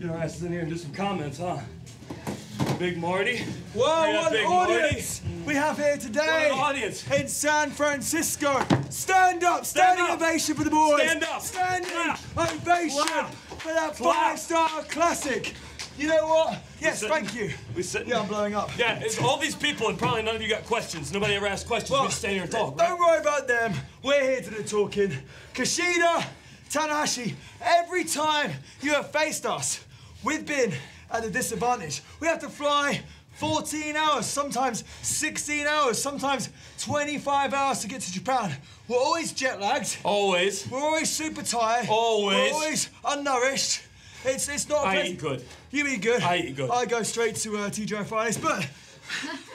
Get our asses in here and do some comments, huh? Big Marty. Whoa, what an audience we have here today. What an audience. In San Francisco. Stand up. Standing ovation for the boys. Stand up. Standing ovation for that five-star classic. You know what? Yes, thank you. Yeah, I'm blowing up. Yeah, it's all these people, and probably none of you got questions. Nobody ever asked questions. We just stay here and talk. Don't worry about them. We're here to do the talking. Kushida, Tanahashi, every time you have faced us, we've been at a disadvantage. We have to fly 14 hours, sometimes 16 hours, sometimes 25 hours to get to Japan. We're always jet lagged. Always. We're always super tired. Always. We're always unnourished. It's not a pleasant. I eat good. You eat good. I eat good. I go straight to TGI Fridays, but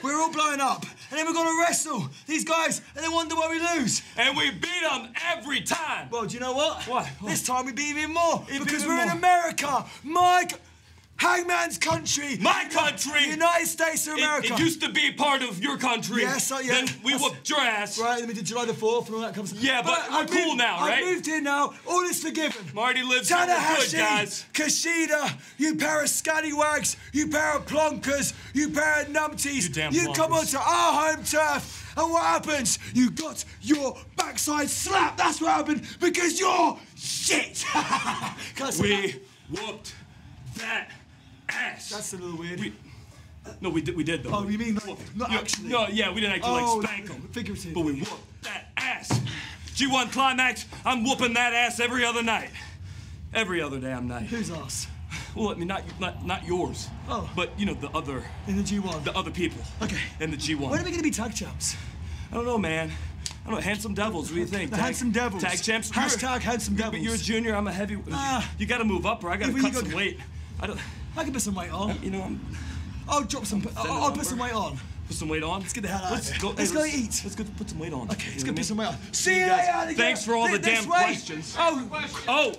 we're all blown up. And then we're going to wrestle these guys, and they wonder why we lose. And we beat them every time. Well, do you know what? What? This time we beat even more, because we're in America. Mike, Hangman's country. My country. The United States of America. It used to be part of your country. Yes, yeah. Then we whooped your ass. Right, then we did July the 4th and all that comes. Yeah, but we're cool now, right? I moved here now. All is forgiven. Marty lives here. Tanahashi, guys. Kushida, you pair of scallywags, you pair of plonkers, you pair of numpties. You damn plonkers. You come onto our home turf, and what happens? You got your backside slapped. That's what happened, because you're shit. We whooped that ass. That's a little weird. We did though. Oh, you mean not actually? No, yeah, we didn't actually spank them. Figurative. But we whooped that ass. G1 climax, I'm whooping that ass every other night. Every other damn night. Whose ass? Well, I mean, not yours. Oh. But, you know, the other. In the G1. The other people. Okay. In the G1. When are we gonna be tag champs? I don't know, man. I don't know, handsome devils, what do you think? Handsome devils. Tag champs. Hashtag handsome devils. But you're a junior, I'm a heavy. You gotta move up or I gotta cut some weight. I can put some weight on. You know, I'll drop some. I'll put some weight on. Put some weight on. Let's get the hell out of here. Let's go eat. Let's go put some weight on. Okay, let's go put some weight on. See you later. Thanks for all the damn questions. Oh,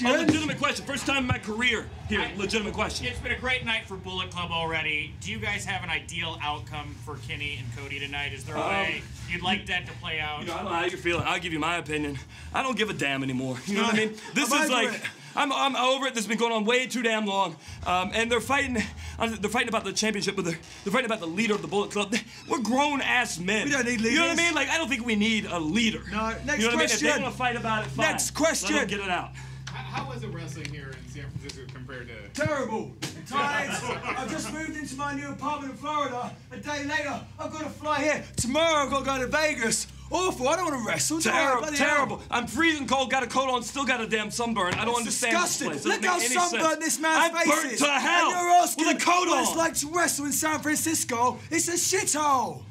legitimate question. First time in my career here. Legitimate question. It's been a great night for Bullet Club already. Do you guys have an ideal outcome for Kenny and Cody tonight? Is there a way you'd like that to play out? You know, I don't know how you're feeling. I'll give you my opinion. I don't give a damn anymore. You know what I mean? This is like. I'm over it. This has been going on way too damn long, and they're fighting. They're fighting about the championship, but they're fighting about the leader of the Bullet Club. We're grown-ass men. We don't need leaders. You know what I mean? Like, I don't think we need a leader. No. Next question. If they want to fight about it, fine. Next question. Let them get it out. How was it wrestling here in San Francisco compared to? Terrible. I'm tired. I've just moved into my new apartment in Florida. A day later, I've got to fly here. Tomorrow, I've got to go to Vegas. Awful, I don't want to wrestle. Terrible, terrible. I'm freezing cold, got a coat on, still got a damn sunburn. I don't understand disgusting. This place. Look how sunburned this man's face is. I'm burnt to hell. And you're asking with a coat on. It's like to wrestle in San Francisco. It's a shithole.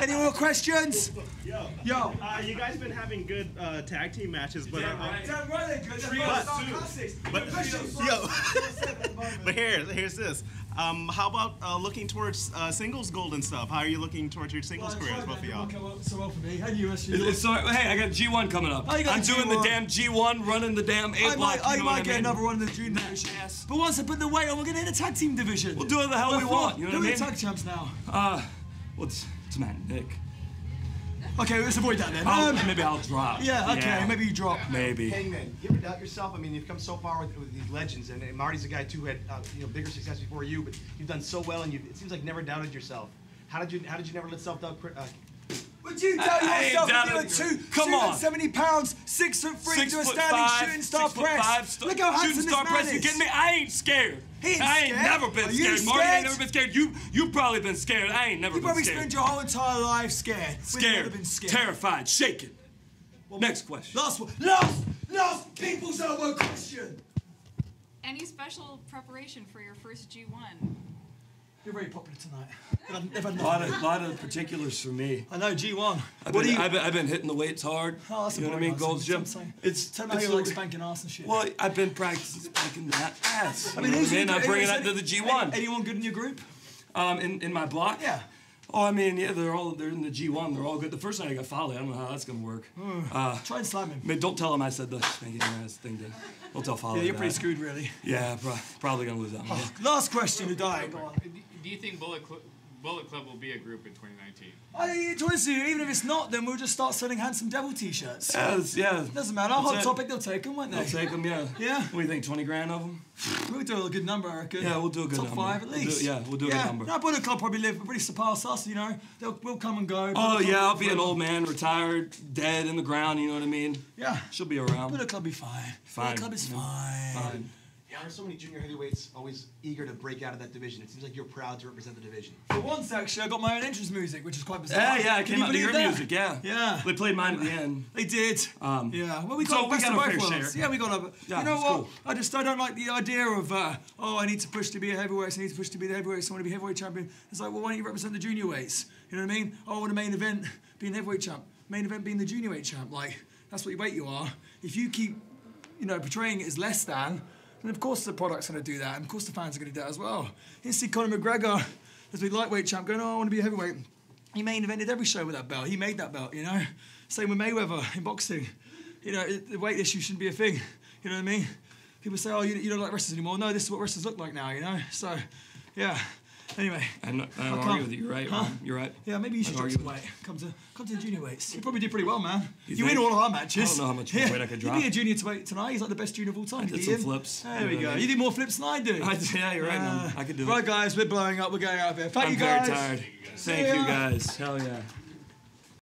Any more questions? Yo. You guys been having good tag team matches, but they're good. But here's this. How about looking towards singles gold and stuff? How are you looking towards your singles careers, both of y'all? So well for me. How do you hey, I got G1 coming up. I'm doing the damn G1, running the damn A-block. I might get another one in the junior division. But once I put the weight on, we're going to hit a tag team division. We'll do what the hell we want. You know what I mean? Tag champs now. Well, it's Matt and Nick. Okay, let's avoid that then. Maybe I'll drop. Yeah, okay, maybe you drop. Maybe. Hangman, you ever doubt yourself? I mean, you've come so far with these legends, and Marty's a guy too who had bigger success before you, but you've done so well, and it seems like never doubted yourself. How did you never let self doubt? Would you doubt yourself if you were 270 pounds, 6'3", do a standing shooting star press? Look how handsome this man is. You get me? I ain't scared. I ain't never been scared. Marty ain't never been scared. You've probably been scared. I ain't never been scared. You probably spent your whole entire life scared. Scared. Terrified. Shaken. Next question. Last one. Last people's elbow question. Any special preparation for your first G1? You're very popular tonight. A lot of particulars for me. I know, G1. I've been hitting the weights hard. Oh, that's what I mean? Gold's gym. Tell me how you like spanking ass and shit. Well, I've been practicing spanking that ass. I mean, I'm bringing that to the G1. Anyone good in your group? In my block? Yeah. Oh, I mean, yeah, they're in the G1. They're all good. The first night I got Folly. I don't know how that's gonna work. Try and slam him. Don't tell him I said the spanking ass thing. Don't tell Folly. Yeah, you're pretty screwed, really. Yeah, probably gonna lose that one. Last question to die. Do you think Bullet Bullet Club will be a group in 2019. I honestly, even if it's not, then we'll just start selling Handsome Devil T-shirts. Yeah. Doesn't matter. Hot Topic, they'll take them, won't they? They'll take them, yeah. Yeah. What do you think? 20 grand of them? We'll do a good number, I reckon. Yeah, we'll do a good number. Top five at least. Yeah, we'll do a good number. No, Bullet Club probably live, probably surpass us. You know, we'll come and go. Oh yeah, I'll be an old man, retired, dead in the ground. You know what I mean? Yeah. She'll be around. Bullet Club be fine. Bullet Club is fine. Fine. Yeah, there are so many junior heavyweights always eager to break out of that division. It seems like you're proud to represent the division. For once, actually, I got my own entrance music, which is quite bizarre. Yeah, yeah, it came out to your music, yeah. Yeah. They played mine at the end. They did. Yeah. Well, we got a fair share. Yeah, we got a... Yeah, you know what? Cool. I don't like the idea of, oh, I need to push to be a heavyweight, I need to push to be the heavyweight, so I want to be heavyweight champion. It's like, well, why don't you represent the junior weights? You know what I mean? Oh, I want a main event being heavyweight champ. Main event being the junior weight champ. Like, that's what weight you are. If you keep, you know, portraying it as less than... And of course the product's going to do that, and of course the fans are going to do that as well. You see Conor McGregor, as the lightweight champ, going, oh, I want to be a heavyweight. He main evented every show with that belt. He made that belt, you know? Same with Mayweather in boxing. You know, the weight issue shouldn't be a thing. You know what I mean? People say, oh, you don't like wrestlers anymore. No, this is what wrestlers look like now, you know? So, yeah. Anyway. I don't argue with you, you're right, huh? You're right. Yeah, maybe you should drop some weight. Come to the junior weights. You probably did pretty well, man. You win all of our matches. I don't know how much weight I could drop. You'd be a junior tonight. He's like the best junior of all time. I did some flips. There we go. You did more flips than I do. Yeah, you're right, man. I could do it. Right, guys, we're blowing up. We're going out of here. Thank you, guys. I'm very tired. Thank you, guys. Hell yeah.